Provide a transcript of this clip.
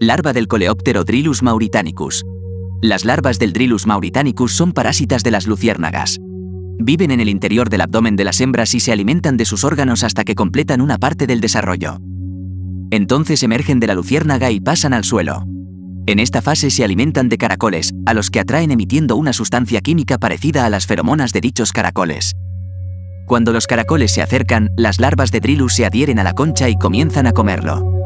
Larva del coleóptero Drilus mauritanicus. Las larvas del Drilus mauritanicus son parásitas de las luciérnagas. Viven en el interior del abdomen de las hembras y se alimentan de sus órganos hasta que completan una parte del desarrollo. Entonces emergen de la luciérnaga y pasan al suelo. En esta fase se alimentan de caracoles, a los que atraen emitiendo una sustancia química parecida a las feromonas de dichos caracoles. Cuando los caracoles se acercan, las larvas de Drilus se adhieren a la concha y comienzan a comerlo.